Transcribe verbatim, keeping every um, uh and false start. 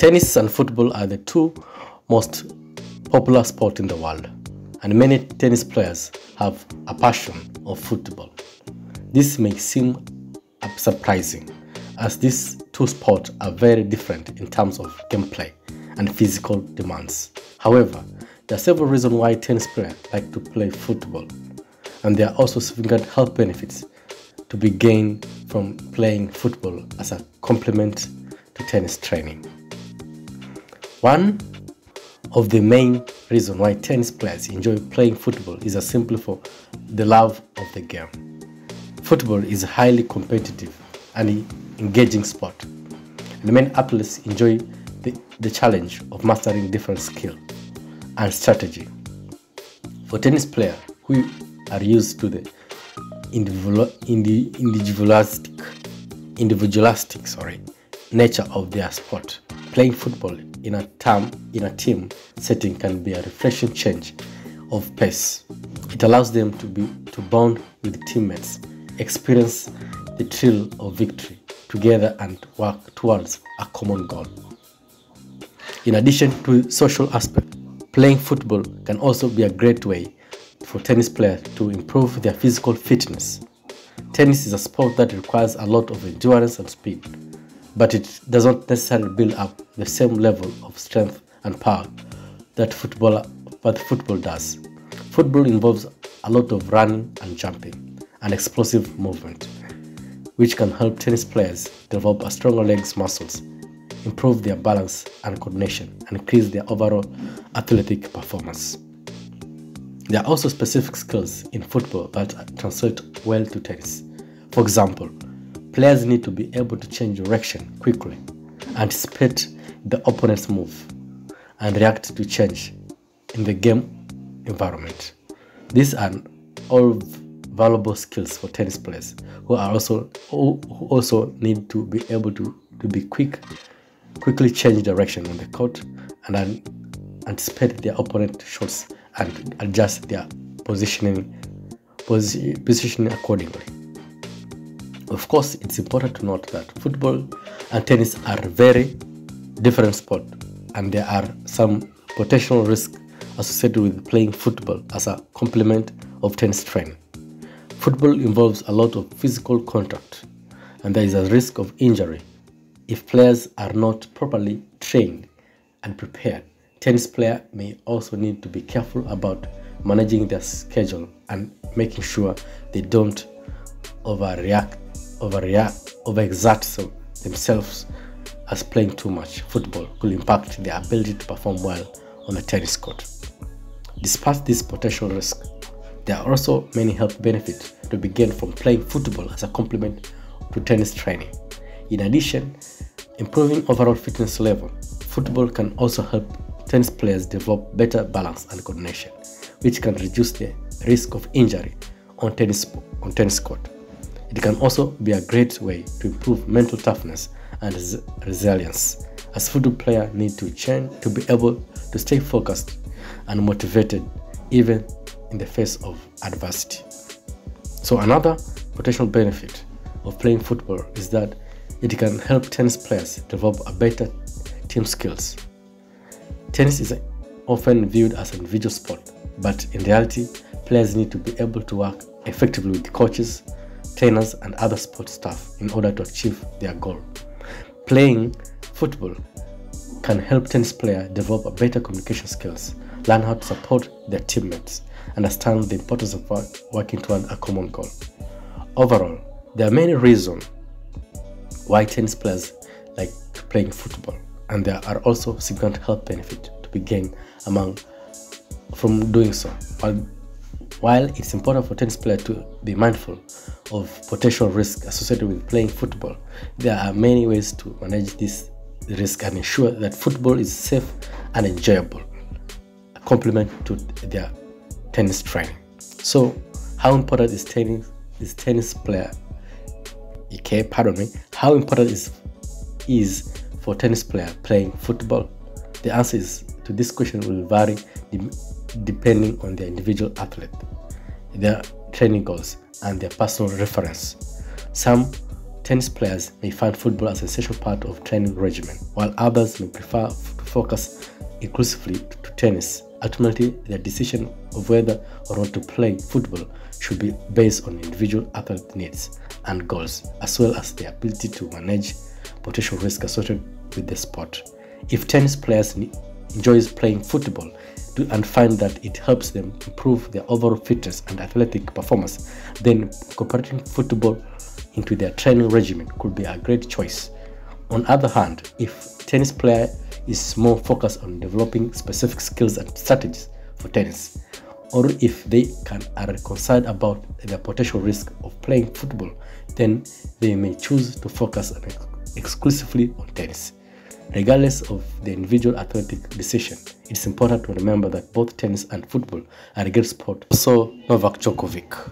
Tennis and football are the two most popular sports in the world, and many tennis players have a passion for football. This may seem surprising, as these two sports are very different in terms of gameplay and physical demands. However, there are several reasons why tennis players like to play football, and there are also significant health benefits to be gained from playing football as a complement to tennis training. One of the main reasons why tennis players enjoy playing football is as simply for the love of the game. Football is a highly competitive and engaging sport, and many athletes enjoy the, the challenge of mastering different skills and strategy. For tennis players who are used to the individualistic, individualistic sorry, nature of their sport, playing football in a, term, in a team setting can be a refreshing change of pace. It allows them to be to bond with teammates, experience the thrill of victory together, and work towards a common goal. In addition to social aspect, playing football can also be a great way for tennis players to improve their physical fitness. Tennis is a sport that requires a lot of endurance and speed, but it does not necessarily build up the same level of strength and power that football, but football does. Football involves a lot of running and jumping and explosive movement, which can help tennis players develop a stronger legs muscles, improve their balance and coordination, and increase their overall athletic performance. There are also specific skills in football that translate well to tennis. For example, players need to be able to change direction quickly, anticipate the opponent's move, and react to change in the game environment. These are all valuable skills for tennis players who are also who also need to be able to, to be quick, quickly change direction on the court and anticipate their opponent's shots and adjust their positioning, posi positioning accordingly. Of course, it's important to note that football and tennis are very different sports, and there are some potential risks associated with playing football as a complement of tennis training. Football involves a lot of physical contact, and there is a risk of injury if players are not properly trained and prepared. Tennis players may also need to be careful about managing their schedule and making sure they don't overreact overreact, overexert themselves, as playing too much football could impact their ability to perform well on the tennis court. Despite this potential risk, there are also many health benefits to be gained from playing football as a complement to tennis training. In addition, improving overall fitness level, football can also help tennis players develop better balance and coordination, which can reduce the risk of injury on tennis on tennis court. It can also be a great way to improve mental toughness and res resilience, as football players need to change to be able to stay focused and motivated even in the face of adversity. So another potential benefit of playing football is that it can help tennis players develop a better team skills. Tennis is often viewed as an individual sport, but in reality, players need to be able to work effectively with coaches, trainers, and other sports staff in order to achieve their goal. Playing football can help tennis players develop a better communication skills, learn how to support their teammates, understand the importance of working toward a common goal. Overall, there are many reasons why tennis players like playing football, and there are also significant health benefits to be gained among from doing so. While, while it's important for tennis players to be mindful of potential risks associated with playing football, there are many ways to manage this risk and ensure that football is safe and enjoyable, a complement to their tennis training. So, how important is tennis? Is tennis player? Okay, pardon me. How important is is for tennis player playing football? The answer is to this question will vary de depending on the individual athlete, their training goals, and their personal reference. Some Tennis players may find football as an essential part of training regimen, while others may prefer to focus exclusively to tennis. Ultimately, the decision of whether or not to play football should be based on individual athlete needs and goals, as well as their ability to manage potential risks associated with the sport. If tennis players enjoy playing football and find that it helps them improve their overall fitness and athletic performance, then incorporating football into their training regimen could be a great choice. On the other hand, if tennis player is more focused on developing specific skills and strategies for tennis, or if they can, are concerned about the potential risk of playing football, then they may choose to focus on, exclusively on tennis. Regardless of the individual athletic decision, it's important to remember that both tennis and football are a great sport. So, Novak Djokovic.